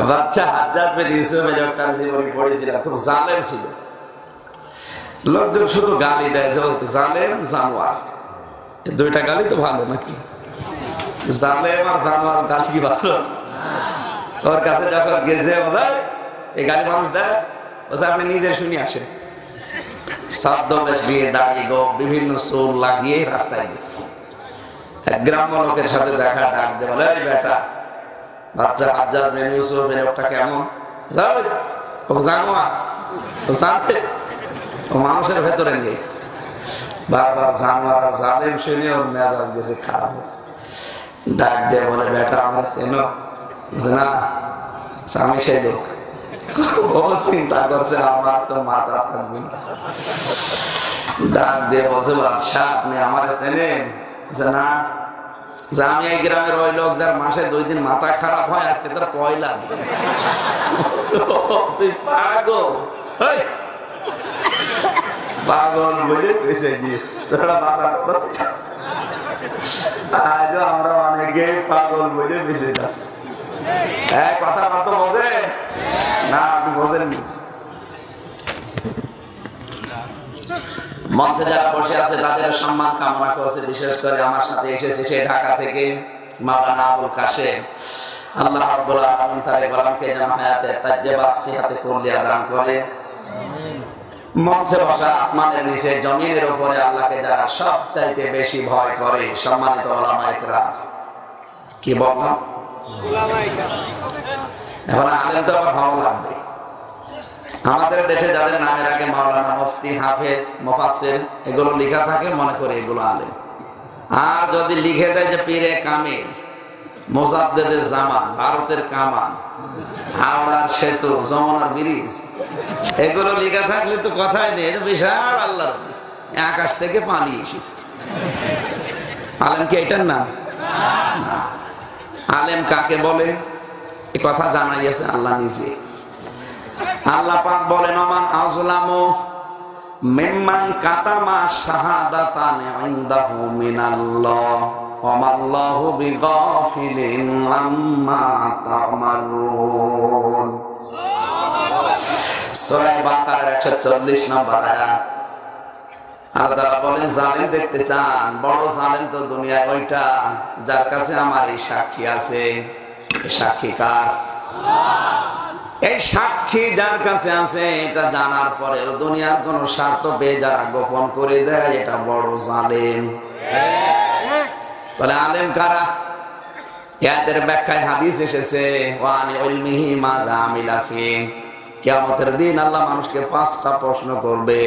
लोकজন শুধু গালি দেয় জালেম জানোয়ার, দুইটা গালি তো ভালো নাকি? জালেম আর জানোয়ার গালি কি ভালো? ওর কাছে যখন গেছে এই গালি মানুষ দেয়, আপনি নিজে শুনি আসেন। বিভিন্ন চোর লাগিয়ে রাস্তায় গেছে, গ্রাম্য লোকের সাথে দেখা, ডাক দেয় বলে বেটা বাচ্চা হাজ্জাজ মেনে ইউসুফ মেনে ওটা কেমন জানো? ও মানুষের ভেতরে নেই, বারবার জানোয়ার জালেম শুনে ওর মেজাজ গেছে খারাপ। ডাক দেয় বলে বেটা আমরা চেনো না, আমি সেই লোক। চিন্তা করছে আমার তো মাথা থাকবে না। ডাক দিয়ে বলছে বাদশা আপনি আমার চেনেন? না, আমি এই গ্রামের ওই লোক যার মাসে 2 দিন মাথা খারাপ হয়, আজকে তার পয়লা। তুই পাগল, পাগল বলে বেঁচে গিয়েছে, তোরা বাঁচার কথা ছিল। আজও আমরা অনেকে পাগল বলে বেঁচে যাচ্ছি। এক কথা কত বোঝেন না, আপনি বোঝেননি। মঞ্চে যারা বসে আছে তাদের সম্মান কামনা করছে, বিশেষ করে আমার সাথে এসেছে সেই ঢাকা থেকে মাওলানা আবুল কাশেম। আল্লাহ রাব্বুল আলামিন তার গোলামকে যেন হায়াতে তাইয়্যিবা সিহাতে কুল্লিয়া দান করে। মঞ্চে বসা, আসমানের নিচে, জমিনের উপরে আল্লাহকে যারা সবচাইতে বেশি ভয় করে, সম্মানিত ওলামা ইকরাম। কি বললাম? ওলামা ইকরাম। এখন আলেম তো আবার ভালো লাগবে। আমাদের দেশে যাদের নামের আগে মাওলানা, মুফতি, হাফেজ, মুফাসসির এগুলো লেখা থাকে, মনে করে এগুলো আলেম। আর যদি লিখে দেয় যে পীরে কামিল, মোজাদ্দেদের জামান, ভারতের কামান, হাওড়ার সেতু, যমুনার ব্রিজ, এগুলো লেখা থাকলে তো কথাই নেই, বিশাল আল্লাহর আকাশ থেকে পানি এসেছে। আলেম কি এটার নাম? আলেম কাকে বলে এ কথা জানাইয়াছে আল্লাহ নিজে। আল্লাহ পাক বলেন ওমান আযলামু মিম্মান কাতামা শাহাদাতান ইনদাহু মিনাল্লাহ ওয়া মাল্লাহু বিগাফিলিন আম্মা তা'মালুন। সূরা বাকারার 140 নম্বর আয়াত। আল্লাহ তাআলা বলেন জালেম দেখতে চান? বড় জালেম তো দুনিয়ায় ওইটা যার কাছে আমার এই সাক্ষী আছে। এই সাক্ষী কার? আল্লাহ। এই সাক্ষী যার কাছে আছে এটা জানার পরে দুনিয়ার কোন স্বার্থ বেজারা গোপন করে দেয়, এটা বড় জালেম। তাহলে আলেম কারা? এদের ব্যাখ্যায় হাদিস এসেছে ওয়ান ইলমিহি মা আমিলা ফি। কিয়ামতের দিন আল্লাহ মানুষকে 5টা প্রশ্ন করবে,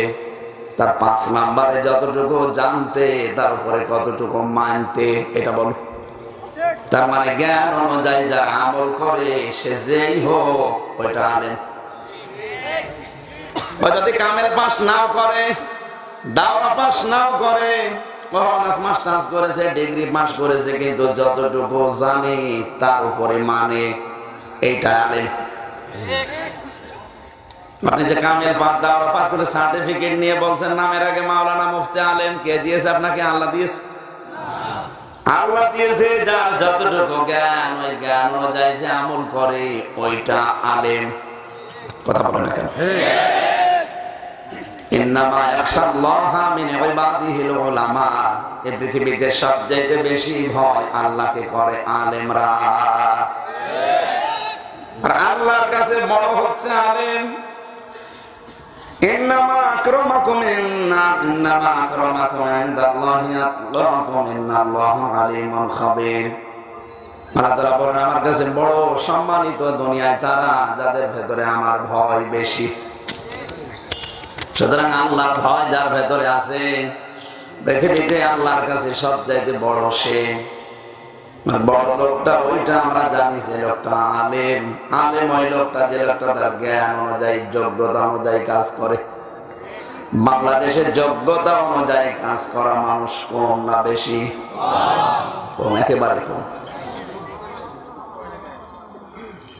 তার 5 নম্বরে যতটুকু জানতে তার উপরে কতটুকু মানতে, এটা বলো। তার মানে জ্ঞান অনুযায়ী যারা আমল করে সে যেই হোক ওইটা আলেম। যদি কামেল পাস নাও করে, দাওরা পাস নাও করে, অনার্স মাস্টার্স করেছে, ডিগ্রি পাস করেছে, কিন্তু যতটুকু জানে তার উপরে মানে, এইটা আলেম। আপনি যে কামেল পাস, দাওরা পাস করে সার্টিফিকেট নিয়ে বলছেন নামের আগে মাওলানা, মুফতি, আলেম, কে দিয়েছে আপনাকে? আল্লাহ দিয়েছে। আল্লাহ দিয়েছে যার যতটুকু জ্ঞান, ওই জ্ঞান অনুযায়ী যে আমল করে ওইটা আলেম। কথা বলো না কেন? ইন্নামা ইয়াখশাল্লাহা মিন ইবাদিহিল উলামা। এই পৃথিবীতে সবচেয়ে বেশি ভয় আল্লাহকে করে আলেমরা। আর আল্লাহর কাছে বড় হচ্ছে আলেম। ইন্নামা আকরামাকুম ইনদাল্লাহি আতকাকুম ইন্নাল্লাহা আলিমুন খাবীর। আল্লাহ তাআলা বলেন আমার কাছে বড় সম্মানিত দুনিয়ায় তারা যাদের ভেতরে আমার ভয় বেশি। সুতরাং আল্লাহর ভয় যার ভেতরে আছে পৃথিবীতে আল্লাহর কাছে সবচাইতে বড় সে। বড় লোকটা ওইটা আমরা জানি যে লোকটা আলেম। আলেম ওই লোকটা যে লোকটা তার জ্ঞান অনুযায়ী, যোগ্যতা অনুযায়ী কাজ করে। বাংলাদেশের যোগ্যতা অনুযায়ী কাজ করা মানুষ কম না বেশি? কম, একেবারে কম।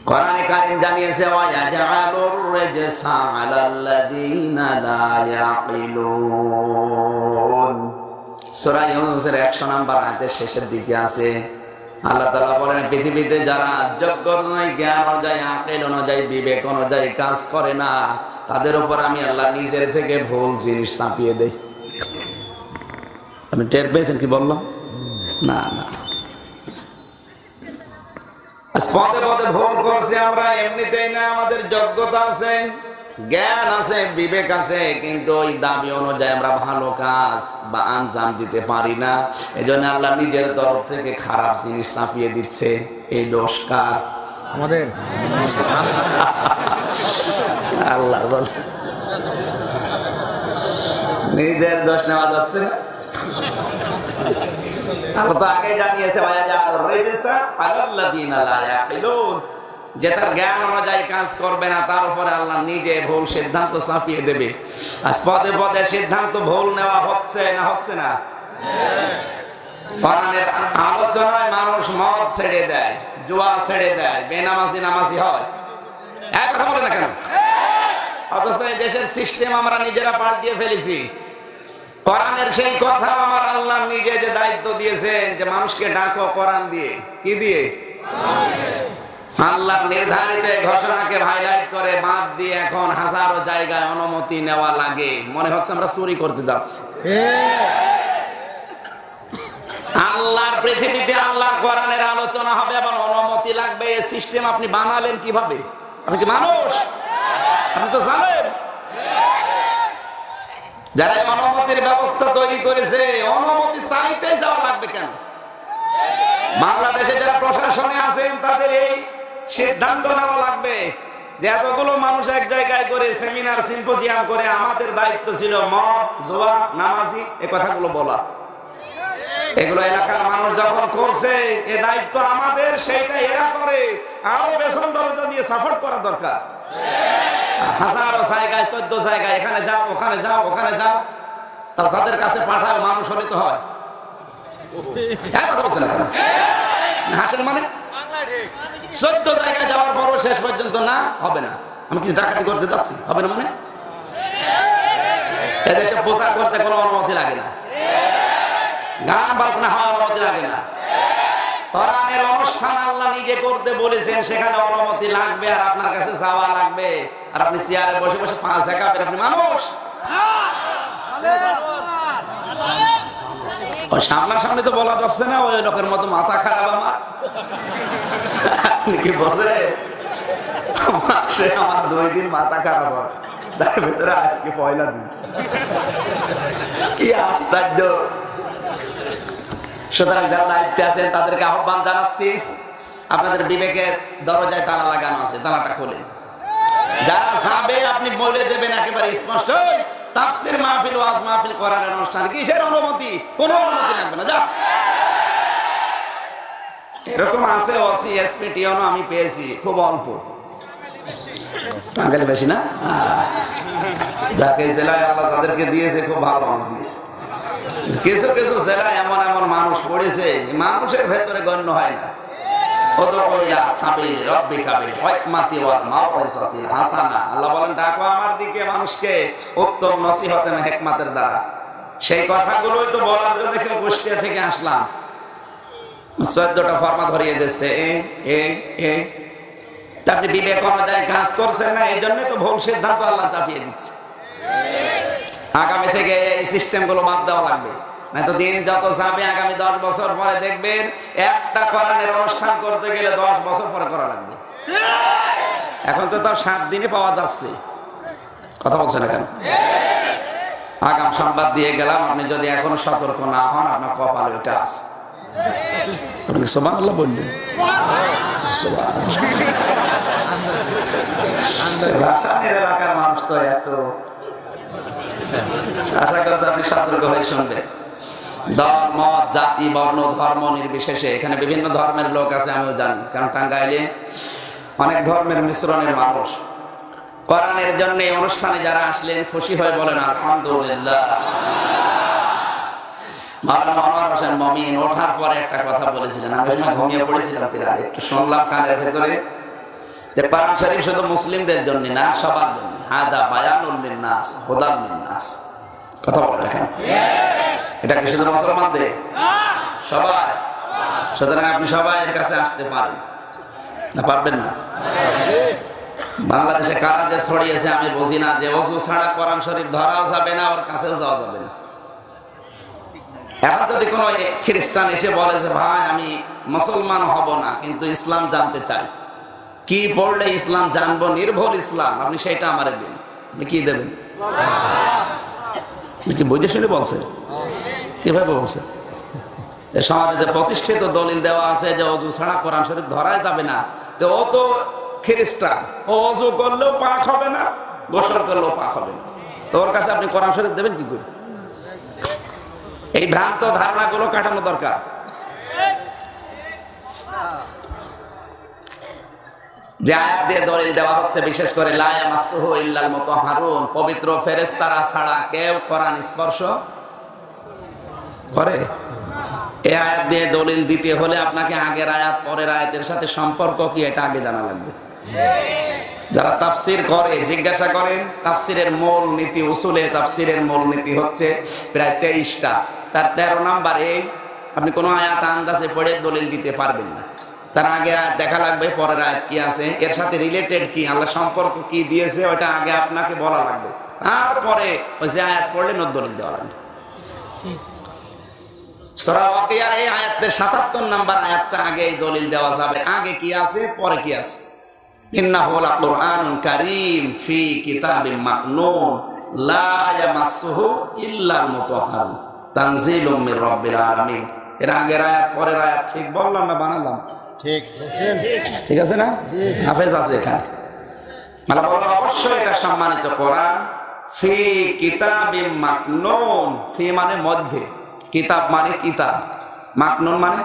কোরআনে কারীম জানিয়েছে ওয়াজাআলুর রিজসা আলাল্লাযীনা লা ইয়াকিলুন। সূরা ইউনূসের 100 নম্বর আয়াতের শেষের দিকে আছে আল্লাহ তাআলা বলেন পৃথিবীতে যারা যোগ্য নয়, জ্ঞান অনুযায়ী, আকেল অনুযায়ী, বিবেক অনুযায়ী কাজ করে না, তাদের উপর আমি আল্লাহ নিজের থেকে ভুল জিনিস চাপিয়ে দেই। আপনি টের পেয়েছেন কি বললাম? না না, পদে পদে ভুল করছি আমরা। এমনিতেই না আমাদের যোগ্যতা আছে, জ্ঞান আছে, বিবেক আছে, কিন্তু ওই দাবি অনুযায়ী আমরা ভালো কাজ বা আঞ্জাম দিতে পারি না। এজন্য আল্লাহ নিজের তরফ থেকে খারাপ জিনিস চাপিয়ে দিচ্ছে। এই দোষ কার? আমাদের। আল্লাহ বলছে নিজের দোষ নেওয়া যাচ্ছে না। আল্লাহ তো আগে জানিয়েছে যে তার জ্ঞান অনুযায়ী কাজ করবে না, তার উপরে আল্লাহ নিজে ভুল সিদ্ধান্ত চাপিয়ে দেবে। আজ পদে পদে সিদ্ধান্ত ভুল নেওয়া হচ্ছে না, হচ্ছে না? কোরআনের আলোচনায় মানুষ মদ ছেড়ে দেয়, জুয়া ছেড়ে দেয়, বেনামাজি নামাজি হয়। এক কথা বলে না কেন? অথচ এই দেশের সিস্টেম আমরা নিজেরা পাল্টিয়ে ফেলেছি। কোরআনের সেই কথা আমার আল্লাহ নিজে যে দায়িত্ব দিয়েছেন যে মানুষকে ডাকো কোরআন দিয়ে, কি দিয়ে? আল্লাহ নির্ধারিত ঘোষণাকে হাইলাইট করে বাদ দিয়ে এখন হাজারো জায়গায় অনুমতি নেওয়া লাগে। মনে হচ্ছে আমরা চুরি করতে যাচ্ছি। আল্লাহর পৃথিবীতে আল্লাহর কোরআনের আলোচনা হবে, আবার অনুমতি লাগবে। এই সিস্টেম আপনি বানালেন কিভাবে? আপনি কি মানুষ? আপনি তো জানেন যারা অনুমতির ব্যবস্থা তৈরি করেছে, অনুমতি চাইতে যাওয়া লাগবে কেন? বাংলাদেশে যারা প্রশাসনে আছেন তাদের এই সিদ্ধান্ত নেওয়া লাগবে যে এতগুলো মানুষ এক জায়গায় করে সেমিনার সিম্পোজিয়াম করে, আমাদের দায়িত্ব ছিল মদ, জোয়া, নামাজি এই কথাগুলো বলা। এগুলো এলাকার মানুষ যখন করছে, এ দায়িত্ব আমাদের, সেটা এরা করে। আরো বেসন দরজা দিয়ে সাপোর্ট করা দরকার। হাজারো জায়গায়, 14 জায়গায়, এখানে যাও, ওখানে যাও, ওখানে যাও, তার যাদের কাছে পাঠায় মানুষ হলে তো হয়। সেখানে অনুমতি লাগবে আর আপনার কাছে যাওয়া লাগবে, আর আপনি চেয়ারে বসে বসে পাঁচ একাপের আপনি মানুষ। সামনাসামনি তো বলা যাচ্ছে না, ওই লোকের মতো মাথা খারাপ আমার। আপনি কি বসে? আমার 2 দিন মাথা খারাপ হয়, তার ভেতরে আজকে পয়লা দিন। কি আশ্চর্য! সুতরাং যারা দায়িত্বে আছেন তাদেরকে আহ্বান জানাচ্ছি, আপনাদের বিবেকের দরজায় তালা লাগানো আছে, তালাটা খোলেন। যারা যাবে আপনি বলে দেবেন একেবারে স্পষ্ট, তাফসীর মাহফিল, ওয়াজ মাহফিল, কোরআনের অনুষ্ঠান, কিসের অনুমতি? কোনো অনুমতি লাগবে না, যা। এরকম আছে ওসি এসপি টিওনো আমি পেয়েছি, খুব অল্প, টাঙ্গাইল বেশি না। যাকে জেলায় আল্লাহ তাদেরকে দিয়েছে খুব ভালো মানুষ দিয়েছে। কিছু কিছু জেলায় এমন এমন মানুষ পড়েছে মানুষের ভেতরে গণ্য হয় না। সেই কথাগুলোই তো বলার জন্য কুষ্টিয়া থেকে আসলাম। 14টা ফরমা ধরিয়ে দিচ্ছে। আপনি বিবেক অনুযায়ী কাজ করছেন না, এই জন্য তো ভুল সিদ্ধান্ত আল্লাহ চাপিয়ে দিচ্ছে। আগামী থেকে এই সিস্টেম গুলো বাদ দেওয়া লাগবে। দিন যত যাবে আগামী 10 বছর পরে দেখবেন একটা কোরআনের অনুষ্ঠান করতে গেলে 10 বছর পরে করা লাগবে। এখন তো তার 7 দিনে পাওয়া যাচ্ছে। কথা বলছে না কেন? আগাম সংবাদ দিয়ে গেলাম, আপনি যদি এখনো সতর্ক না হন আপনার কপাল ওইটা আছে। আপনি সুবহানাল্লাহ বললেন, সুবহানাল্লাহ। এলাকার মানুষ তো এত আশা করছে আপনি সতর্ক হয়ে শুনবেন। দল, মত, জাতি, বর্ণ, ধর্ম নির্বিশেষে এখানে বিভিন্ন ধর্মের লোক আছে, আমিও জানি, কারণ টাঙ্গাইলে অনেক ধর্মের মিশ্রণের মানুষ। কোরআনের জন্য এই অনুষ্ঠানে যারা আসলেন খুশি হয়ে বলেন আলহামদুলিল্লাহ। মাওলানা আনোয়ার হোসেন মমিন ওঠার পরে একটা কথা বলেছিলেন, আমি শুনে ঘুমিয়ে পড়েছিলাম প্রায়, একটু শুনলাম কানের ভেতরে যে কোরআন শরীফ শুধু মুসলিমদের জন্য না, সবার জন্য। হাদা বায়ানুল লিন্নাস হুদাল লিন্নাস। কথা বলে দেখেন, এটা কি শুধু মুসলমানদের? সবাই। সুতরাং আপনি সবাইয়ের কাছে আসতে পারেন না, পারবেন না। বাংলাদেশে কারা যে ছড়িয়েছে আমি বুঝি না, যে ওযু ছাড়া কোরআন শরীফ ধরাও যাবে না, ওর কাছেও যাওয়া যাবে না। এখন যদি কোনো খ্রিস্টান এসে বলে যে ভাই আমি মুসলমান হব না কিন্তু ইসলাম জানতে চাই, কি পড়লে ইসলাম জানবো নির্ভুল ইসলাম, আপনি সেটা আমারে দিন, আপনি কি দেবেন? কি বই শুনে বলছে, কিভাবে বলছে? সমাজে যে প্রতিষ্ঠিত দলিল দেওয়া আছে যে অজু ছাড়া কোরআন শরীফ ধরা যাবে না, তো ও তো খ্রিস্টান, ও অজু করলেও পাক হবে না, গোসল করলেও পাক হবে না, তো ওর কাছে আপনি কোরআন শরীফ দেবেন কি করে? এই ভ্রান্ত ধারণাগুলো কাটানো দরকার। যে আয়াত দিয়ে দলিল দেওয়া হচ্ছে বিশেষ করে লা ইয়ামাসসুহু ইল্লাল মুতাহহারুন, পবিত্র ফেরেশতারা ছাড়া কেউ কোরআন স্পর্শ করে, এই আয়াত দিয়ে দলিল দিতে হলে আপনাকে আগের আয়াত পরের আয়াতের সাথে সম্পর্ক কি এটা আগে জানা লাগবে। যারা তাফসির করে জিজ্ঞাসা করেন তাফসিরের মূল নীতি, উসুলে তাফসিরের মূল নীতি হচ্ছে প্রায় 23টা, তার 13 নাম্বার এই আপনি কোনো আয়াত আন্দাজে পড়ে দলিল দিতে পারবেন না, তার আগে দেখা লাগবে পরের আয়াত কি আছে, এর সাথে রিলেটেড কি, আল্লাহ সম্পর্ক কি দিয়েছে ওটা আগে আপনাকে বলা লাগবে, তারপরে ওই যে আয়াত পড়লেন ওর দলিল দেওয়া লাগবে। সূরা ওয়াকিয়ার এই আয়াতে 77 নাম্বার আয়াতটা আগে দলিল দেওয়া যাবে, আগে কি আছে পরে কি আছে। ইন্নাহু লাকুরআনুন কারীম ফি কিতাবিম মাকনুন লা ইয়ামাসসুহু ইল্লাল মুতাহহারুন তানজিলুম মির রাব্বিল আলামিন। এর আগের আয়াত পরের আয়াত ঠিক বললাম না বানালাম? ঠিক ঠিক আছে না, হাফেজ আছে এখানে। আল্লাহ বলেন অবশ্যই এটা সম্মানিত কোরআন, ফি কিতাবিম মাকনুন, ফি মানে মধ্যে, কিতাব মানে কিতাব, মাকনুন মানে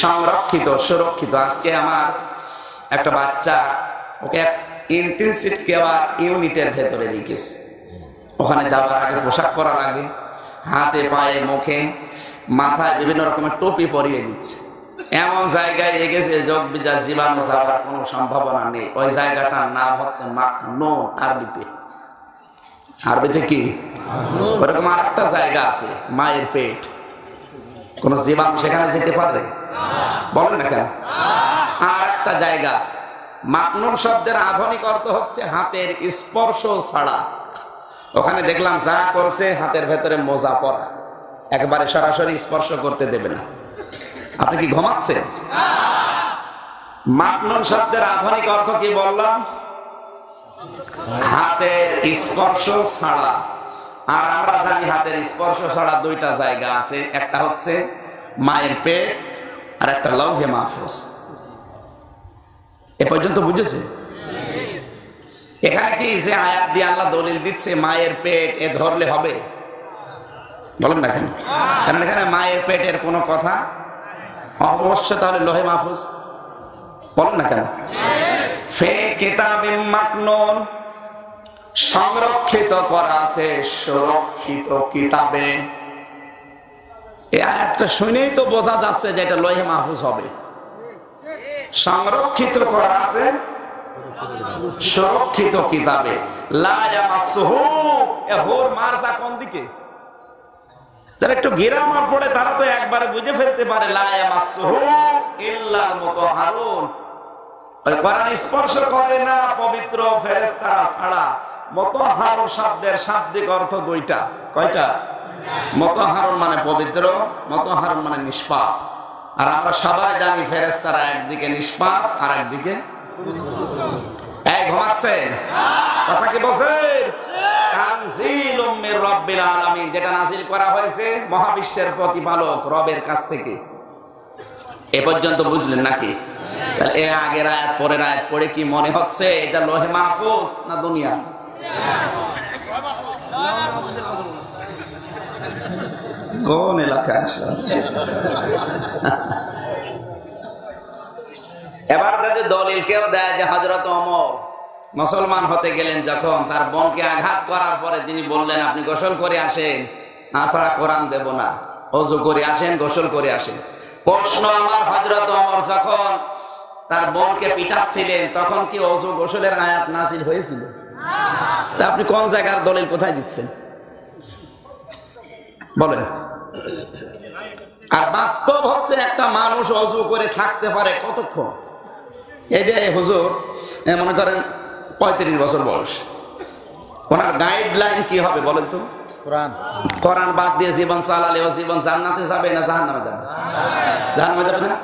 সংরক্ষিত সুরক্ষিত। আজকে আমার একটা বাচ্চা, ওকে ইন্টেনসিভ কেয়ার ইউনিটের ভেতরে রেখেছে, ওখানে যাওয়ার আগে পোশাক পরার আগে হাতে পায়ে মুখে মাথায় বিভিন্ন রকমের টুপি পরিয়ে দিচ্ছে, এমন জায়গায় রেখেছে যজ্ঞা জীবাণু যাওয়ার কোনো সম্ভাবনা নেই। ওই জায়গাটার নাম হচ্ছে মাকনুন আরবিতে। আরবিতে কি ওরকম আর একটা জায়গা আছে মায়ের পেট, কোন জীবাণু সেখানে যেতে পারে? বলেন না কেন? আর একটা জায়গা আছে। মাকনুন শব্দের আধুনিক অর্থ হচ্ছে হাতের স্পর্শ ছাড়া। ওখানে দেখলাম যা করছে হাতের ভেতরে মোজা পরা, একবারে সরাসরি স্পর্শ করতে দেবে না। আপনি কি ঘুমাচ্ছেন? মাকনুন শব্দের আধুনিক অর্থ কি বললাম? হাতের স্পর্শ ছাড়া। আর আমরা জানি হাতের স্পর্শ ছাড়া 2টা জায়গা আছে, একটা হচ্ছে মায়ের পেট আর একটা লৌহে মাহফুজ। এ পর্যন্ত বুঝেছে? এখানে কি যে আয়াত দিয়ে আল্লাহ দলিল দিচ্ছে মায়ের পেট, এ ধরলে হবে? বলেন না কেন? কারণ এখানে মায়ের পেটের কোনো কথা অবশ্য, তাহলে লৌহে মাহফুজ। বলেন না কেন? ফে কিতাবে মাকনুন, সংরক্ষিত করা আছে সুরক্ষিত কিতাবে। এই আয়াতটা শুনেই তো বোঝা যাচ্ছে যে এটা লৌহে মাহফুজ হবে। সংরক্ষিত করা আছে সুরক্ষিত কিতাবে। লা ইয়ামাসসুহু, এ হোর মারসা কোন দিকে? তার একটু গিরামার পড়ে তারা তো একবারে বুঝে ফেলতে পারে। লা ইয়ামাসসুহু ইল্লাল মুতাহহারুন, কোরআন স্পর্শ করে না পবিত্র ফেরেশতারা ছাড়া। মুতাহহার শব্দের শাব্দিক অর্থ 2টা। কয়টা? মুতাহহার মানে পবিত্র, মুতাহহার মানে নিষ্পাপ। আর আমরা সবাই জানি ফেরেশতারা একদিকে নিষ্পাপ আর একদিকে ঘুমাচ্ছে। কথা কি বলেন? তানজিলুম মির রাব্বিল আলামিন, যেটা নাজিল করা হয়েছে মহাবিশ্বের প্রতিপালক রবের কাছ থেকে। এ পর্যন্ত বুঝলেন নাকি? তাহলে এর আগের আয়াত পরের আয়াত পড়ে কি মনে হচ্ছে এটা লৌহে মাহফুজ না দুনিয়া? কোন এলাকা? এবার যদি দলিল কেউ দেয় যে হযরত ওমর মুসলমান হতে গেলেন যখন তার বোনকে আঘাত করার পরে তিনি বললেন আপনি গোসল করে আসেন, তাছাড়া কোরআন দেব না, ওযু করে আসেন, গোসল করে আসেন। প্রশ্ন আমার, হযরত ওমর যখন তার বোনকে পিটাচ্ছিলেন তখন কি ওযু গোসলের আয়াত নাযিল হয়েছিল? তা আপনি কোন জায়গার দলিল কোথায় দিচ্ছেন? বলেন। আর বাস্তব হচ্ছে একটা মানুষ অজু করে থাকতে পারে কতক্ষণ? এই যে হুজুর মনে করেন 35 বছর বয়স, ওনার গাইডলাইন কি হবে বলেন তো? কোরআন বাদ দিয়ে জীবন চালালে ও জীবন জান্নাতে যাবে না জাহান্নামে যাবে? জাহান্নামে যাবে না।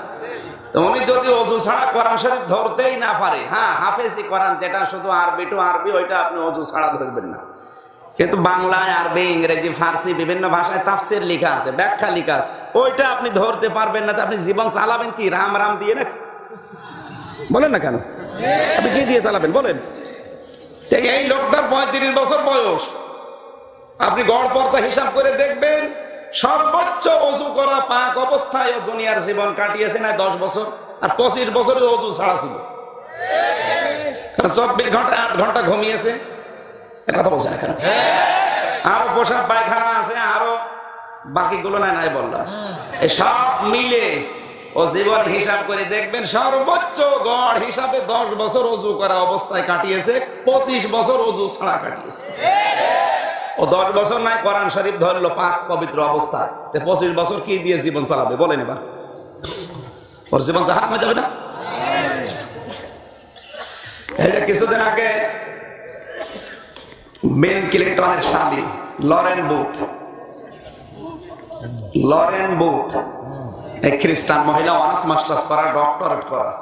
তো উনি যদি অজু ছাড়া কোরআন শরীফ ধরতেই না পারে, হ্যাঁ হাফেজি কোরআন যেটা শুধু আরবি টু আরবি ওইটা আপনি অজু ছাড়া ধরবেন না, কিন্তু বাংলায় আরবি ইংরেজি ফার্সি বিভিন্ন ভাষায় তাফসির লেখা আছে, ব্যাখ্যা লেখা আছে, ওইটা আপনি ধরতে পারবেন না। আপনি জীবন চালাবেন কি রাম রাম দিয়ে? নাকি বলেন না কেন? আপনি কি দিয়ে চালাবেন বলেন? এই লোকটার 35 বছর বয়স, আপনি গড়পড়তা হিসাব করে দেখবেন সর্বোচ্চ অজু করা পাক অবস্থায় দুনিয়ার জীবন কাটিয়েছে না 10 বছর, আর 25 বছরে অজু ছাড়া ছিল, কারণ 24 ঘন্টা 8 ঘন্টা ঘুমিয়েছে। কথা বলছে না কেন? আরো পোশাক পায়খানা আছে, আরো বাকিগুলো নাই বললাম, সব মিলে ও জীবন হিসাব করে দেখবেন সর্বোচ্চ গড় হিসাবে 10 বছর অজু করা অবস্থায় কাটিয়েছে, 25 বছর অজু ছাড়া কাটিয়েছে। ও 10 বছর নাই কোরআন শরীফ ধরলো পাক পবিত্র অবস্থায়, 25 বছর কি দিয়ে জীবন চালাবে বলেন? এবার ওর জীবন জাহান্নামে যাবে না? কিছুদিন আগে বেন ক্লিনটনের স্বামী লরেন বুথ, এক খ্রিস্টান মহিলা, অনার্স মাস্টার্স করা, ডক্টরেট করা।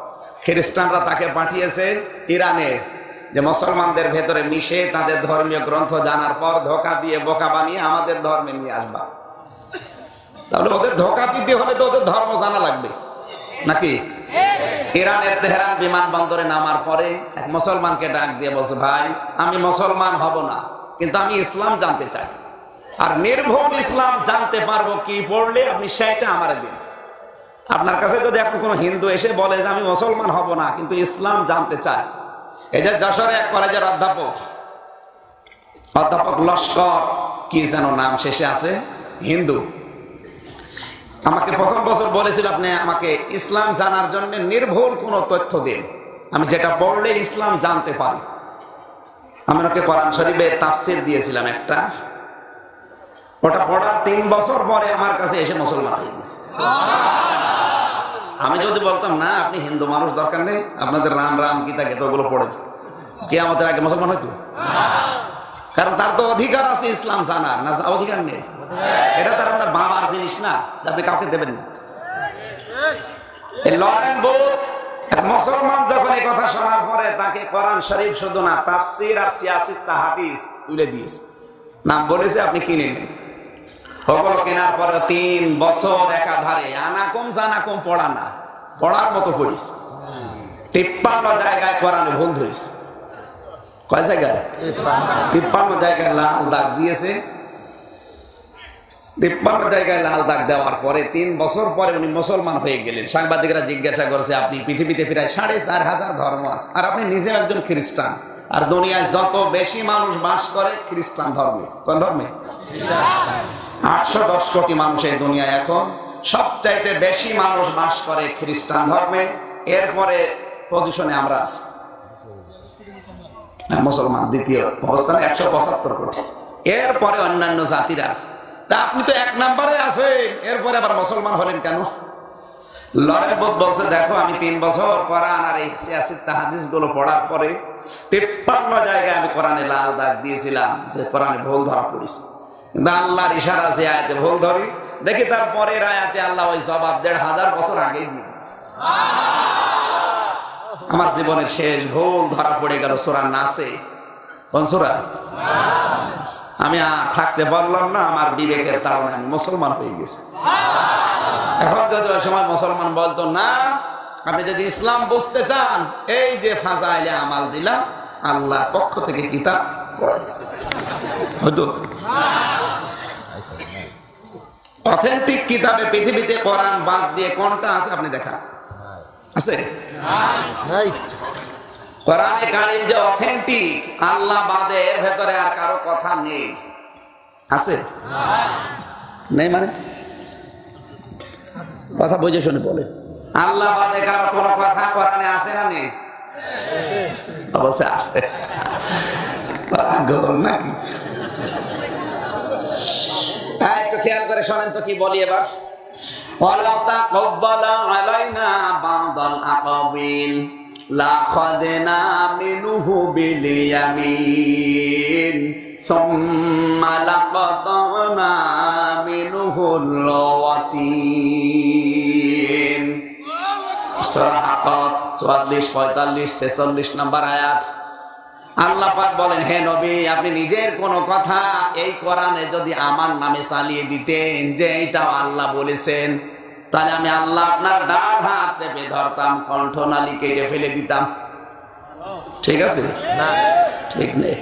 খ্রিস্টানরা তাকে পাঠিয়েছে ইরানে, যে মুসলমানদের ভেতরে মিশে তাদের ধর্মীয় গ্রন্থ জানার পর ধোকা দিয়ে বোকা বানিয়ে আমাদের ধর্মে নিয়ে আসবা। তাহলে ওদের ধোকা দিতে হলে তো ওদের ধর্ম জানা লাগবে নাকি? ইরানের তেহরান বিমানবন্দরে নামার পরে এক মুসলমানকে ডাক দিয়ে বলছে, ভাই আমি মুসলমান হব না, কিন্তু আমি ইসলাম জানতে চাই, আর নির্ভুল ইসলাম জানতে পারবো কি পড়লে? আপনি সেটা আমার দিন। আপনার কাছে যদি এখন কোনো হিন্দু এসে বলে যে আমি মুসলমান হব না কিন্তু ইসলাম জানতে চাই, এটা যশোরে এক কলেজের অধ্যাপক লস্কর কি যেন নাম, শেষে আছে, হিন্দু, আমাকে প্রথম বছর বলেছিল আপনি আমাকে ইসলাম জানার জন্য নির্ভুল কোনো তথ্য দিন, আমি যেটা পড়লে ইসলাম জানতে পারি। আমি ওনাকে কোরআন শরীফের তাফসির দিয়েছিলাম একটা, ওটা পড়ার 3 বছর পরে আমার কাছে এসে মুসলমান হয়ে গেছে। আমি যদি বলতাম না আপনি হিন্দু মানুষ, দরকার নেই আপনাদের রাম রাম গীতা গীতা ওগুলো পড়েন, কে আমাদের আগে মুসলমান হতো? কারণ তার তো অধিকার আছে ইসলাম জানার, না অধিকার নেই? এটা তার আপনার বাবার জিনিস না, আপনি কাউকে দেবেন না। লরেন বুথ মুসলমান যখন এই কথা শোনার পরে তাকে কোরআন শরীফ শুধু না তাফসির আর সিয়াসিত তাহাদিস তুলে দিয়েছে, নাম বলেছে আপনি কিনে নেন। ওগুলো কেনার পরে 3 বছর একাধারে আনাকম জানাকম পড়া না পড়ার মতো পড়িস। 53 জায়গায় কোরআনে ভুল ধরিস, কয় জায়গায়? 53 জায়গায় লাল দাগ দিয়েছে। 53 জায়গায় লাল দাগ দেওয়ার পরে 3 বছর পরে উনি মুসলমান হয়ে গেলেন। সাংবাদিকরা জিজ্ঞাসা করছে, আপনি পৃথিবীতে প্রায় 4,500 ধর্ম আছে, আর আপনি নিজেও একজন খ্রিস্টান, আর দুনিয়ায় যত বেশি মানুষ বাস করে খ্রিস্টান ধর্মে। কোন ধর্মে? 810 কোটি মানুষ এই দুনিয়ায় এখন, সবচাইতে বেশি মানুষ বাস করে খ্রিস্টান ধর্মে। এরপরে পজিশনে আমরা আছি মুসলমান, দ্বিতীয় অবস্থানে 175 কোটি, এরপরে অন্যান্য জাতিরা আছে। তা আপনি তো 1 নম্বরে আছেন, এরপরে আবার মুসলমান হলেন কেন? লরেন বুথ বলছে, দেখো আমি 3 বছর কোরআন আর এই সিয়াসিত তাহাদিস গুলো পড়ার পরে 53 জায়গায় আমি কোরআনে লাল দাগ দিয়েছিলাম যে কোরআনে ভুল ধরা পড়েছে, কিন্তু আল্লাহর ইশারা যে আয়াতে ভুল ধরি দেখি তার পরের আয়াতে আল্লাহ ওই জবাব 1,500 বছর আগেই দিয়ে দিয়েছে। আমার জীবনের শেষ ভুল ধরা পড়ে গেল সূরা নাসে। কোন সূরা? আমি আর থাকতে পারলাম না, আমার বিবেকের তাড়নায় আমি মুসলমান হয়ে গেছি। এখন যদি ওই সময় মুসলমান বলতো না আপনি যদি ইসলাম বুঝতে চান এই যে ফাজাইলে আমাল দিলাম আল্লাহর পক্ষ থেকে কিতাব হতো। অথেন্টিক কিতাবে পৃথিবীতে কোরআন বাদ দিয়ে কোনটা আছে আপনি দেখা আছে? কোরআনে কারীম যে অথেন্টিক আল্লাহ বাদে এর ভেতরে আর কারো কথা নেই, আছে? নেই মানে কথা বুঝে শুনে বলে, আল্লাহ বাদে কারো কোনো কথা কোরআনে আছে না? নেই, অবশ্যই আছে। নাকি একটু খেয়াল করে শোনেন তো কি বলি এবার। ولا تقبل علينا بعض الأقاويل لأخذنا منه باليمين ثم لقطعنا منه الوتين سورة حقات 44-45-46 نمبر آيات আল্লাহ পাক বলেন হে নবী আপনি নিজের কোন কথা এই কোরআনে যদি আমার নামে চালিয়ে দিতেন যে এটা আল্লাহ বলেছেন তাহলে আমি আল্লাহ আপনার ডান হাত চেপে ধরতাম কণ্ঠনালী কেটে ফেলে দিতাম ঠিক আছে না ঠিক নেই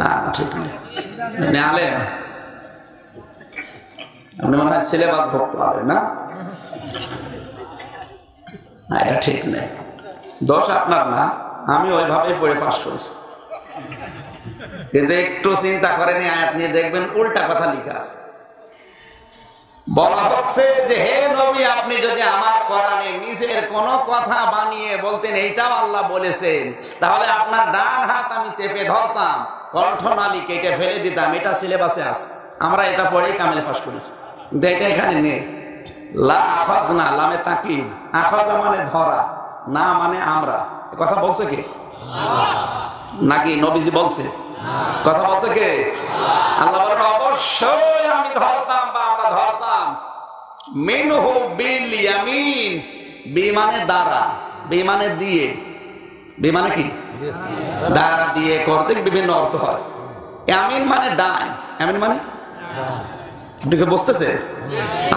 না ঠিক নেই আপনি আলেম আপনি মনে হয় সিলেবাস ভক্ত হবে না না এটা ঠিক নেই দোষ আপনার না আমি ওইভাবে পড়ে পাশ করেছি কিন্তু একটু চিন্তা করেনি আয়াত নিয়ে দেখবেন উল্টা কথা লেখা আছে বলা হচ্ছে যে হে নবী আপনি যদি আমার কোরআনে নিজের কোন কথা বানিয়ে বলতেন এইটাও আল্লাহ বলেছেন তাহলে আপনার ডান হাত আমি চেপে ধরতাম কণ্ঠনালী কেটে ফেলে দিতাম এটা সিলেবাসে আছে আমরা এটা পড়েই কামেলে পাশ করেছি কিন্তু এটা এখানে নেই লা আখাজ না লামে তাকিদ আখাজ মানে ধরা না মানে আমরা কথা বলছে কে নাকি নবীজি বলছে কথা বলছে কে আল্লাহ বলেন অবশ্যই আমি ধরতাম বা আমরা ধরতাম মিনহু বিল ইয়ামিন বিমানে দ্বারা বিমানে দিয়ে বিমানে কি দ্বারা দিয়ে করতে বিভিন্ন অর্থ হয় ইয়ামিন মানে ডান ইয়ামিন মানে আপনি কি বুঝতেছেন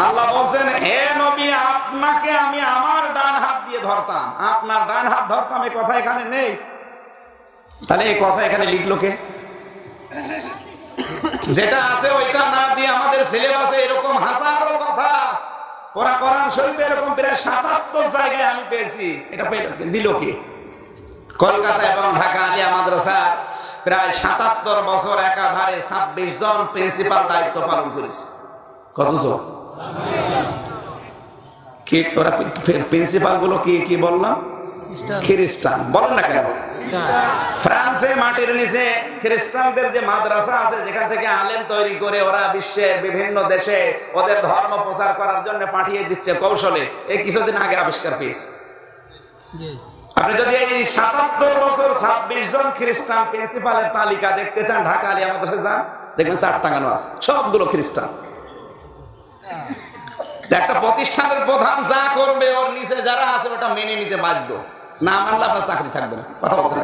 আল্লাহ বলছেন হে নবী আপনাকে আমি আমার ডান হাত দিয়ে ধরতাম আপনার ডান হাত ধরতাম এই কথা এখানে নেই তাহলে এই কথা এখানে লিখলো কে যেটা আছে ওইটা না দিয়ে আমাদের সিলেবাসে এরকম হাজারো কথা পুরা কোরআন শরীফে এরকম প্রায় ৭৭ জায়গায় আমি পেয়েছি এটা দিল কে কলকাতা এবং ঢাকা আলিয়া মাদ্রাসা প্রায় ৭৭ বছর একাধারে ২৬ জন প্রিন্সিপাল দায়িত্ব পালন করেছে কতজন কে ওরা প্রিন্সিপাল গুলো কি কি বললাম খ্রিস্টান বলেন না কেন ফ্রান্সে মাটির নিচে খ্রিস্টানদের যে মাদ্রাসা আছে যেখান থেকে আলেম তৈরি করে ওরা বিশ্বের বিভিন্ন দেশে ওদের ধর্ম প্রচার করার জন্য পাঠিয়ে দিচ্ছে কৌশলে এই কিছুদিন আগে আবিষ্কার পেয়েছে আপনি যদি এই ৭৭ বছর ২৬ জন খ্রিস্টান প্রিন্সিপালের তালিকা দেখতে চান ঢাকা আলিয়া মাদ্রাসা যান দেখবেন চার টাঙানো আছে সবগুলো খ্রিস্টান একটা প্রতিষ্ঠানের প্রধান যা করবে ওর নিচে যারা আছে ওটা মেনে নিতে বাধ্য না মানলে আপনার চাকরি থাকবে না কথা বলছেন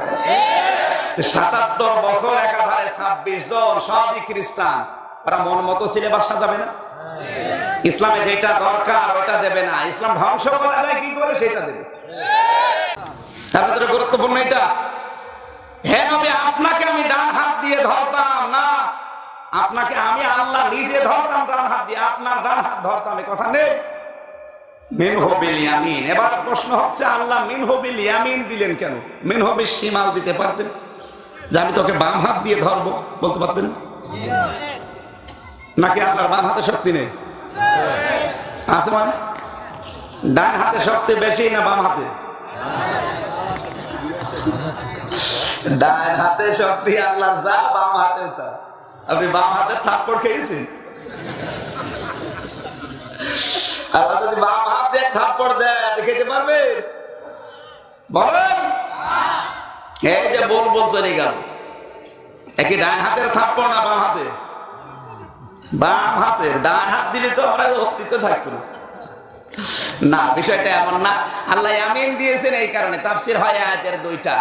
৭৭ বছর একাধারে ২৬ জন সবই খ্রিস্টান ওরা মন মতো সিলেবাস সাজাবে না ইসলামে যেটা দরকার ওটা দেবে না ইসলাম ধ্বংস করা যায় কি করে সেটা দেবে তারপরে গুরুত্বপূর্ণ এটা হ্যাঁ আমি আপনাকে আমি ডান হাত দিয়ে ধরতাম না আপনাকে আমি আল্লাহ নিজে ধরতাম ডান হাত দিয়ে আপনার ডান হাত ধরতাম এ কথা নেই মিনহু বিল ইয়ামিন এবার প্রশ্ন হচ্ছে আল্লাহ মিনহু বিল ইয়ামিন দিলেন কেন মিনহু বিল শিমাল দিতে পারতেন যে আমি তোকে বাম হাত দিয়ে ধরবো বলতে পারতেন নাকি আল্লাহর বাম হাতে শক্তি নেই আছে মানে ডান হাতে শক্তি বেশি না বাম হাতে ডান হাতে শক্তি আল্লাহর যা বাম হাতে তা আপনি বাম হাতে থাপ্পড় খেয়েছেন আল্লাহ যদি বাম হাতে থাপ্পড় দেয় খেতে পারবে বলেন এই যে বল বলছে গেল একই ডান হাতের থাপ্পড় না বাম হাতে বাম হাতের ডান হাত দিলে তো আমরা অস্তিত্ব থাকতো না না বিষয়টা এমন না আল্লাহ ইয়ামিন দিয়েছেন এই কারণে তাফসীর হয় আয়াতের দুইটা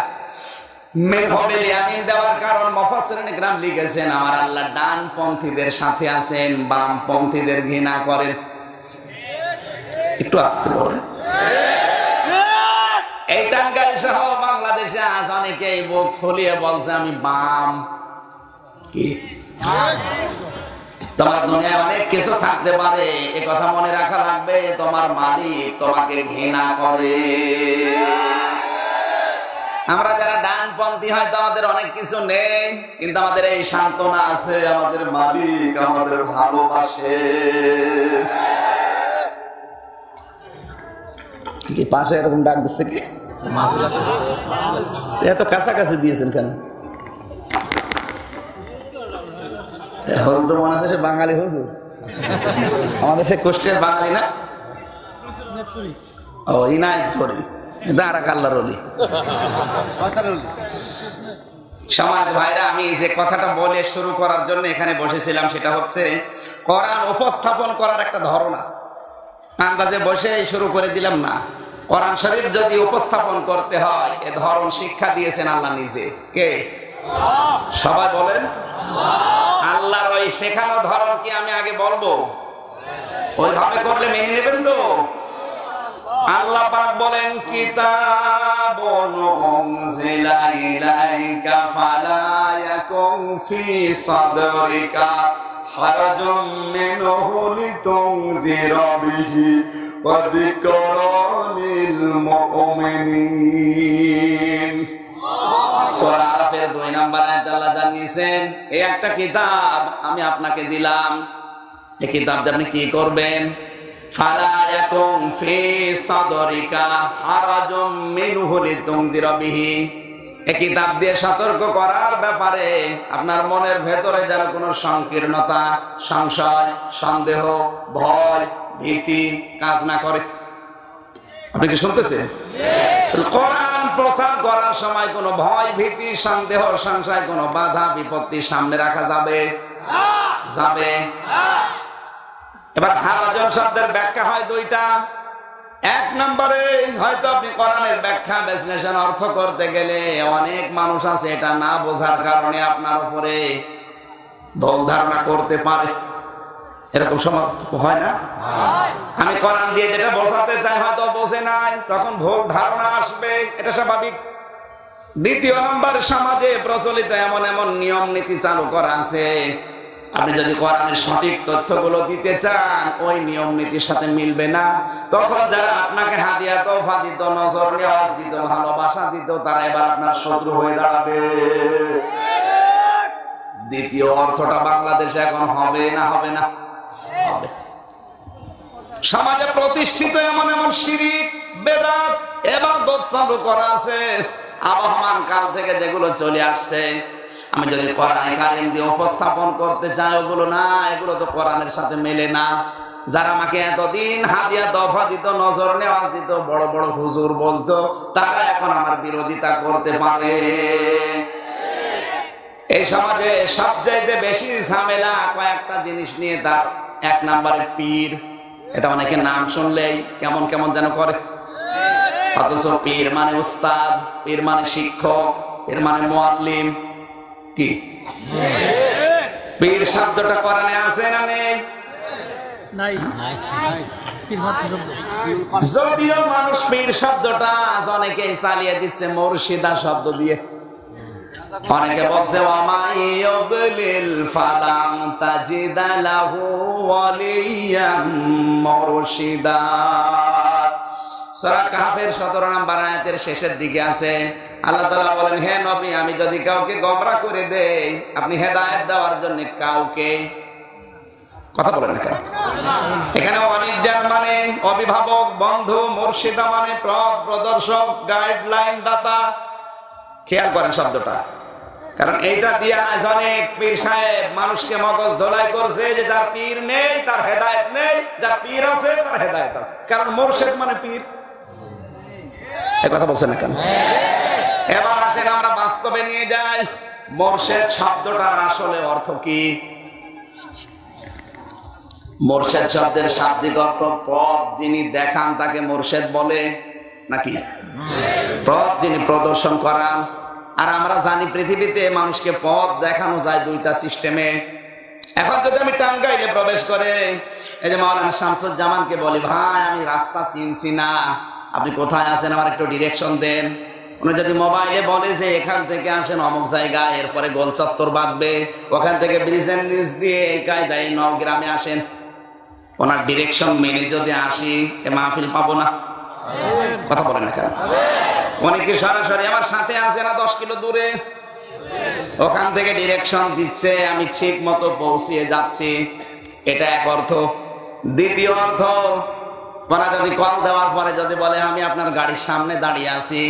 মিনহুল ইয়ামিন দেওয়ার কারণ মুফাসসিরিনে کرام লিখেছেন আমার আল্লাহ ডান পন্থীদের সাথে আছেন বাম পন্থীদের ঘৃণা করেন একটু আস্তে বলেন এই টাঙ্গাইল সহ বাংলাদেশে আজ অনেকে মুখ ফুলিয়ে বলছে আমি বাম কি তোমার দুনিয়ায় অনেক কিছু থাকতে পারে এ কথা মনে রাখা লাগবে তোমার মালিক তোমাকে ঘৃণা করে আমরা যারা ডানপন্থী হয়তো আমাদের অনেক কিছু নেই কিন্তু আমাদের এই সান্ত্বনা আছে আমাদের মালিক আমাদের ভালোবাসে কি পাশে এরকম ডাক দিচ্ছে কি এত কাছাকাছি দিয়েছেন কেন হরদম বাংলাদেশে বাঙালি হুজুর আমাদের সে কুষ্টিয়ার বাঙালি না, ও ইনায়তপুরি দাঁড়া কাল্লার অলি। সমাজ ভাইরা, আমি যে কথাটা বলে শুরু করার জন্য এখানে বসেছিলাম সেটা হচ্ছে কোরআন উপস্থাপন করার একটা ধরন আছে। আন্দাজে বসে শুরু করে দিলাম না। কোরআন শরীফ যদি উপস্থাপন করতে হয়, এ ধরন শিক্ষা দিয়েছেন আল্লাহ নিজে। কে? সবাই বলেন আল্লাহর ওই শেখানো ধরন কি আমি আগে বলবো? ওইভাবে করলে মেনে নেবেন তো? আল্লাহ পাক বলেন কিতাবুন উনজিলা ইলাইকা ফালা ইয়াকুন ফি সাদরিকা হারাজুম মিনহু লিতুনযিরা বিহি ওয়া যিকরানিল মুমিনিন। সূরা আরাফের 2 নম্বর আয়াতে আল্লাহ জানিয়েছেন, এই একটা কিতাব আমি আপনাকে দিলাম, এই কিতাব দিয়ে আপনি কি করবেন? সতর্ক করার ব্যাপারে আপনার মনের ভেতরে যেন কোনো সংকীর্ণতা, সংশয়, সন্দেহ, ভয়, ভীতি কাজ না করে। আপনি কি শুনতেছেন? কোরআন প্রচার করার সময় কোনো ভয়, ভীতি, সন্দেহ, সংশয়, কোনো বাধা বিপত্তি সামনে রাখা যাবে যাবে। এবার হারাজন শব্দের ব্যাখ্যা হয় দুইটা। এক নম্বরে হয়তো আপনি কোরআনের ব্যাখ্যা বিশ্লেষণ অর্থ করতে গেলে অনেক মানুষ আছে এটা না বোঝার কারণে আপনার উপরে ভুল ধারণা করতে পারে। এরকম সময় হয় না? আমি কোরআন দিয়ে যেটা বোঝাতে চাই হয়তো বোঝে নাই, তখন ভুল ধারণা আসবে, এটা স্বাভাবিক। দ্বিতীয় নম্বর, সমাজে প্রচলিত এমন এমন নিয়ম নীতি চালু করা আছে, আপনি যদি কোরআনের সঠিক তথ্যগুলো দিতে চান ওই নিয়ম নীতির সাথে মিলবে না। তখন যারা আপনাকে হাদিয়া তোফা দিত, নজর নিয়াজ দিত, ভালোবাসা দিত, তারা এবার আপনার শত্রু হয়ে দাঁড়াবে। দ্বিতীয় অর্থটা বাংলাদেশে এখন হবে না? হবে না। সমাজে প্রতিষ্ঠিত এমন এমন শিরিক, বেদাত, ইবাদত চালু করা আছে আবহমান কাল থেকে, যেগুলো চলে আসছে। আমি যদি কোরআনে কারিম দিয়ে উপস্থাপন করতে চাই, ওগুলো না, এগুলো তো কোরআনের সাথে মেলে না। যারা আমাকে এতদিন হাদিয়া দফা দিত, নজর নেওয়াজ দিত, বড় বড় হুজুর বলতো, তারা এখন আমার বিরোধিতা করতে পারে। এই সমাজে সবচাইতে বেশি ঝামেলা কয়েকটা জিনিস নিয়ে। তার এক নম্বরে পীর। এটা অনেকে নাম শুনলেই কেমন কেমন যেন করে, অথচ পীর মানে উস্তাদ, পীর মানে শিক্ষক, পীর মানে মুআল্লিম। কি পীর শব্দটা কোরআনে আছে না নেই? নাই। যদিও মানুষ পীর শব্দটা অনেকেই চালিয়ে দিচ্ছে মুর্শিদা শব্দ দিয়ে। অনেকে বলছে ওয়ামাইয়াবলিল ফালাম তাজিদালাহু ওয়ালিয়াম মুর্শিদা। সূরা কাহফের 17 নম্বর আয়াতের শেষের দিকে আছে, আল্লাহ তাআলা বলেন, হে নবী, আমি যদি কাউকে গোমরা করে দেই, আপনি হেদায়েত দেওয়ার জন্য কাউকে কথা বলেন না। এখানে অনিদ্যান মানে অভিভাবক, বন্ধু, মুর্শিদা মানে পথ প্রদর্শক, গাইডলাইন দাতা। খেয়াল করেন শব্দটা, কারণ এইটা দিয়ে আজ অনেক পীর সাহেব মানুষকে মগজ ধোলাই করছে যে যার পীর নেই তার হেদায়েত নেই, যার পীর আছে তার হেদায়েত আছে, কারণ মুর্শিদ মানে পীর। এই কথা বলছেন না কেন? এবার আসেন আমরা বাস্তবে নিয়ে যাই, মুর্শিদ শব্দটার আসলে অর্থ কি? মুর্শিদ শব্দের শাব্দিক অর্থ পথ যিনি দেখান তাকে মুর্শিদ বলে, নাকি পথ যিনি প্রদর্শন করান। আর আমরা জানি পৃথিবীতে মানুষকে পথ দেখানো যায় দুইটা সিস্টেমে। এখন যদি আমি টাঙ্গাইলে প্রবেশ করে এই যে মাওলানা শামসুজ্জামানকে বলি, ভাই আমি রাস্তা চিনছি না, আপনি কোথায় আছেন আমার একটু ডিরেকশন দেন। উনি যদি মোবাইলে বলে যে এখান থেকে আসেন অমুক জায়গায়, এরপরে গোল চত্বর বাঁধবে, ওখান থেকে ব্রিজের নিচ দিয়ে কায়দায় নওগ্রামে আসেন, ওনার ডিরেকশন মেনে যদি আসি এ মাহফিল পাবো না? কথা বলেন না কেন? অনেকে সরাসরি আমার সাথে আসে না, 10 কিলো দূরে, ওখান থেকে ডিরেকশন দিচ্ছে, আমি ঠিক মতো পৌঁছিয়ে যাচ্ছি। এটা এক অর্থ। দ্বিতীয় অর্থ, ওরা যদি কল দেওয়ার পরে যদি বলে আমি আপনার গাড়ির সামনে দাঁড়িয়ে আছি,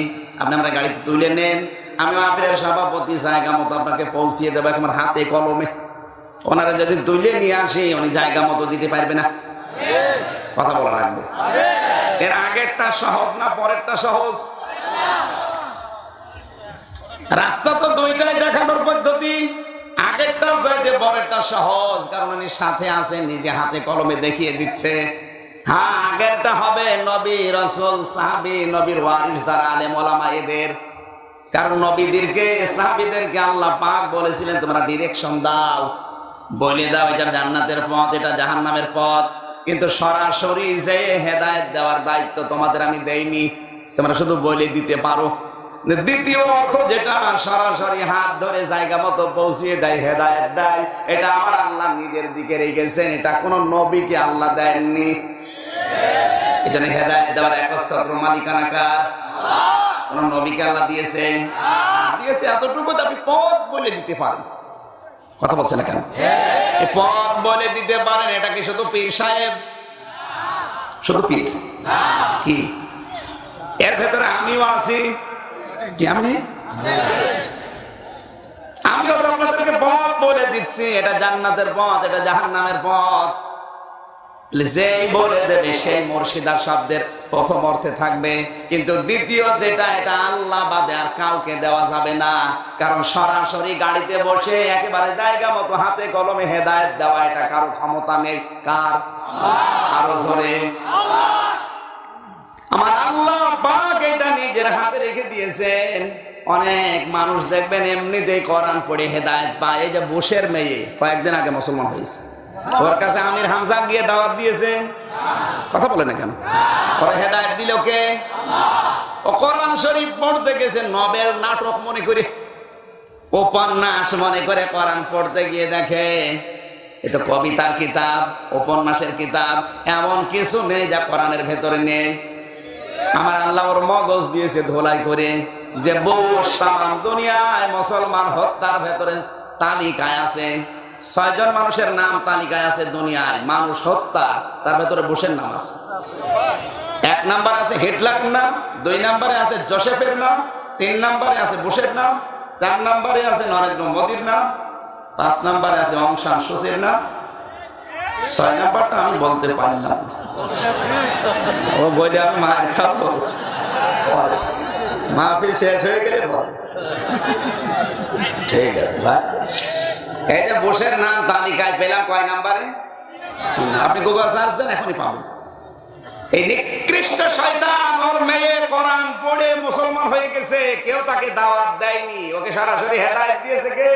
আপনি আমার গাড়িতে তুলে নেন, আমি আপনার সভাপতি জায়গা মতো আপনাকে পৌঁছিয়ে দেবো, আমার হাতে কলমে। ওনারা যদি দইলে নিয়ে আসে উনি জায়গা মতো দিতে পারবে না, কথা বলা লাগবে। এর আগেরটা সহজ না পরেরটা সহজ? রাস্তা তো দুইটাই দেখানোর পদ্ধতি, আগেরটা যাইতে পরেরটা সহজ, কারণ উনি সাথে আছেন, নিজে হাতে কলমে দেখিয়ে দিচ্ছে। হ্যাঁ, আগেরটা হবে নবী রাসূল সাহাবী নবীর ওয়ারিস যারা আলেম ওলামা এদের, কারণ নবীদেরকে সাহাবীদেরকে আল্লাহ পাক বলেছিলেন তোমরা ডিরেকশন দাও, বলে দাও এটা জান্নাতের পথ এটা জাহান্নামের পথ, কিন্তু সরাসরি যে হেদায়েত দেওয়ার দায়িত্ব তোমাদের আমি দেইনি, তোমরা শুধু বলে দিতে পারো। দ্বিতীয় অর্থ যেটা সরাসরি হাত ধরে জায়গা মতো পৌঁছিয়ে দেয় হেদায়েত দেয়, এটা আমার আল্লাহ নিজের দিকে রেখেছেন, এটা কোনো নবীকে আল্লাহ দেননি। এটা নিয়ে হেদায়েত দেওয়ার একচ্ছত্র মালিকানা কার? কোন নবীকে আল্লাহ দিয়েছে? দিয়েছে এতটুকু আপনি পথ বলে দিতে পারেন, কথা বলছে না কেন? পথ বলে দিতে পারেন, এটা কি শুধু পীর সাহেব? শুধু পীর কি? এর ভেতরে আমিও আছি, আমিও তো আপনাদেরকে পথ বলে দিচ্ছি, এটা জান্নাতের পথ এটা জাহান্নামের পথ। যেই বলে দেবে সেই মুর্শিদা শব্দের প্রথম অর্থে থাকবে, কিন্তু দ্বিতীয় যেটা এটা আল্লাহ বাদে আর কাউকে দেওয়া যাবে না, কারণ সরাসরি গাড়িতে বসে একেবারে জায়গা মতো হাতে কলমে হেদায়েত দেওয়া এটা কারো ক্ষমতা নেই। কার? আরো জোরে। আমার আল্লাহ পাক এটা নিজের হাতে রেখে দিয়েছেন। অনেক মানুষ দেখবেন এমনিতেই কোরআন পড়ে হেদায়েত পায়। এই যে বসের মেয়ে কয়েকদিন আগে মুসলমান হয়েছে, ওর কাছে আমির হামজা গিয়ে দাওয়াত দিয়েছে, কথা বলে না কেন? ওরা হেদায়েত দিল কে? ও কোরআন শরীফ পড়তে গেছে নোবেল নাটক মনে করে, উপন্যাস মনে করে কোরআন পড়তে গিয়ে দেখে এ তো কবিতার কিতাব, উপন্যাসের কিতাব, এমন কিছু নেই যা কোরআনের ভেতরে নেই। আমার আল্লাহ ওর মগজ দিয়েছে ধোলাই করে, যে বোস তামাম দুনিয়ায় মুসলমান হত্যার ভেতরে তালিকায় আছে, ৬ জন মানুষের নাম তালিকায় আছে দুনিয়ায় মানুষ হত্যা, তার ভেতরে বোসের নাম আছে। ১ নম্বরে আছে হিটলারের নাম, 2 নম্বরে আছে জোসেফের নাম, 3 নম্বরে আছে বোসের নাম, 4 নম্বরে আছে নরেন্দ্র মোদির নাম, 5 নম্বরে আছে অং সান সুচির নাম, 6 নম্বরটা আমি বলতে পারলাম না, ও বলে আমি মার খাবো, মাহফিল শেষ হয়ে গেলে ঠিক আছে ভাই। এটা বসের নাম তালিকায় পেলাম কয় নাম্বারে? আপনি গুগল সার্চ দেন এখনই পাবেন। এই নিকৃষ্ট শয়তান ওর মেয়ে কোরআন পড়ে মুসলমান হয়ে গেছে, কেউ তাকে দাওয়াত দেয়নি, ওকে সরাসরি হেদায়েত দিয়েছে কে?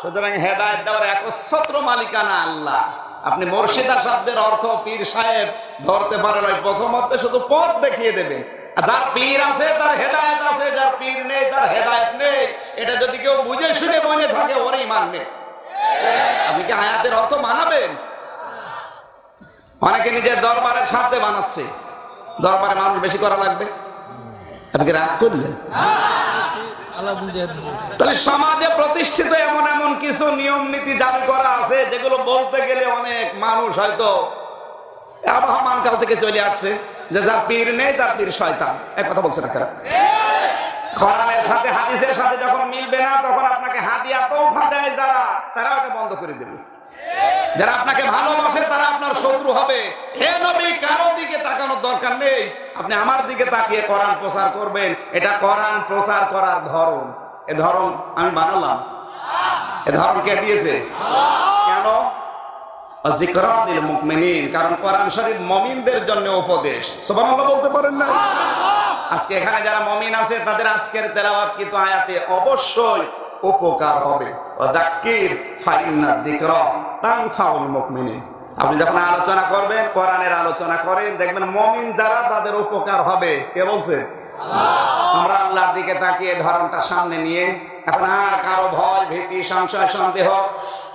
সুতরাং হেদায়েত দেওয়ার একচ্ছত্র মালিকানা আল্লাহ। আপনি মুর্শিদা শব্দের অর্থ পীর সাহেব ধরতে পারেন, ওই প্রথম অর্থে শুধু পথ দেখিয়ে দেবেন। যার পীর আছে তার হেদায়েত আছে, যার পীর নেই তার হেদায়েত নেই। এটা যদি কেউ বুঝে শুনে মনে থাকে ওর ঈমান নেই। আপনি কি আয়াতের অর্থ মানাবেন? অনেকে নিজের দরবারের সাথে বানাচ্ছে, দরবারে মানুষ বেশি করা লাগবে, আপনি রাগ করলেন। তাহলে সমাজে প্রতিষ্ঠিত এমন এমন কিছু নিয়ম নীতি জারি করা আছে যেগুলো বলতে গেলে অনেক মানুষ হয়তো আবহমান কাল থেকে চলে আসছে, যে যার পীর নেই তার পীর শয়তান। এক কথা বলছে না কারণ কোরআনের সাথে হাদিসের সাথে যখন মিলবে না তখন আপনাকে হাদিয়া তওফা দেয় যারা, তারা ওটা বন্ধ করে দেবে। যারা আপনাকে ভালোবাসে তারা আপনার শত্রু হবে। হে নবী, কারো দিকে তাকানোর দরকার নেই, আপনি আমার দিকে তাকিয়ে কোরআন প্রচার করবেন। এটা কোরআন প্রচার করার ধরন। এ ধরন আমি বানালাম? এ ধরন কে দিয়েছে? কেন? কারণ কোরআন শরীফ মুমিনদের জন্য উপদেশ। সুবহানাল্লাহ বলতে পারেন না? আজকে এখানে যারা মুমিন আছে তাদের আজকের তেলাওয়াত কিন্তু আয়াতে অবশ্যই উপকার হবে। আপনি যখন আলোচনা করবেন কোরআনের আলোচনা করেন, দেখবেন মুমিন যারা তাদের উপকার হবে। কে বলছে? আমরা আল্লাহর দিকে তাকিয়ে ধরনটা সামনে নিয়ে এখন আর কারো ভয় ভীতি সংশয় সন্দেহ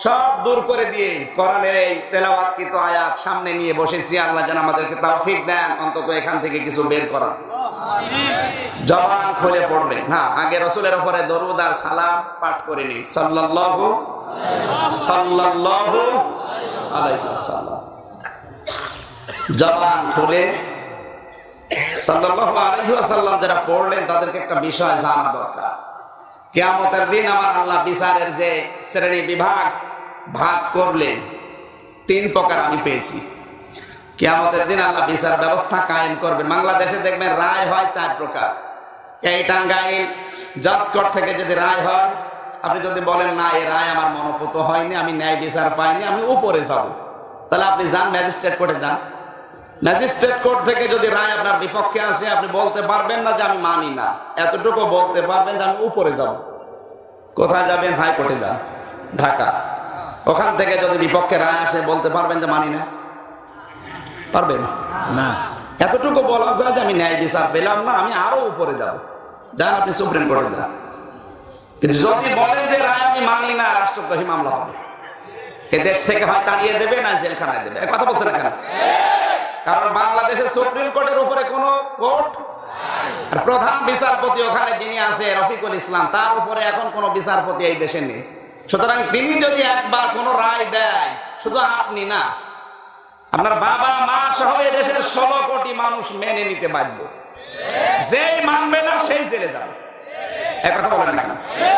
সব দূর করে দিয়ে কোরআনের এই তেলাওয়াতকৃত আয়াত সামনে নিয়ে বসেছি। আল্লাহ যেন আমাদেরকে তৌফিক দেন অন্তত এখান থেকে কিছু বের করার। জবান খুলে পড়বে না, আগে রাসূলের উপরে দরুদ আর সালাম পাঠ করে নিই। সাল্লাল্লাহু সাল্লাল্লাহু আলাইহি ওয়াসাল্লাম। জবান খুলে সাল্লাল্লাহু আলাইহি ওয়াসাল্লাম যারা পড়লেন তাদেরকে একটা বিষয় জানা দরকার। কিয়ামতের দিন আমার আল্লাহ বিচারের যে শ্রেণী বিভাগ भाग करलें तीन प्रकार आमी पेयेছি কিয়ামতের दिन आल्लाह বিচার ব্যবস্থা कायम করবেন। বাংলাদেশে দেখবেন রায় হয় চার প্রকার। এই টাঙ্গাইল জাজকোর্ট থেকে যদি রায় হয় আপনি যদি বলেন না এই রায় আমার মনোপুত হয়নি আমি ন্যায় বিচার পাইনি আমি উপরে যাব তাহলে আপনি যান ম্যাজিস্ট্রেট কোর্টে যান। ম্যাজিস্ট্রেট কোর্ট থেকে যদি রায় আপনার বিপক্ষে আসে আপনি বলতে পারবেন না যে আমি মানি না, এতটুকু বলতে পারবেন যে আমি উপরে যাব। কোথায় যাবেন? হাইকোর্টে যান ঢাকা। ওখান থেকে যদি বিপক্ষে রায় আসে বলতে পারবেন যে মানি না, পারবেন না। এতটুকু বলা যায় যে আমি ন্যায় বিচার পেলাম না আমি আরো উপরে যাব, যান আপনি সুপ্রিম কোর্টে যান। কিন্তু যদি বলেন যে রায় আমি মানি না রাষ্ট্রদ্রোহী মামলা হবে, এ দেশ থেকে হয় তাড়িয়ে দেবে না জেলখানায় দেবে। কথা বলছে না কেন? কারণ বাংলাদেশের সুপ্রিম কোর্টের উপরে কোন কোর্ট আর প্রধান বিচারপতি ওখানে যিনি আছে রফিকুল ইসলাম তার উপরে এখন কোন বিচারপতি এই দেশে নেই। সুতরাং তিনি যদি একবার কোন রায় দেয় শুধু আপনি না আপনার বাবা মা সহ দেশের 16 কোটি মানুষ মেনে নিতে বাধ্য। যেই মানবে না সেই জেলে যাবে। কথা বলেন না কেন?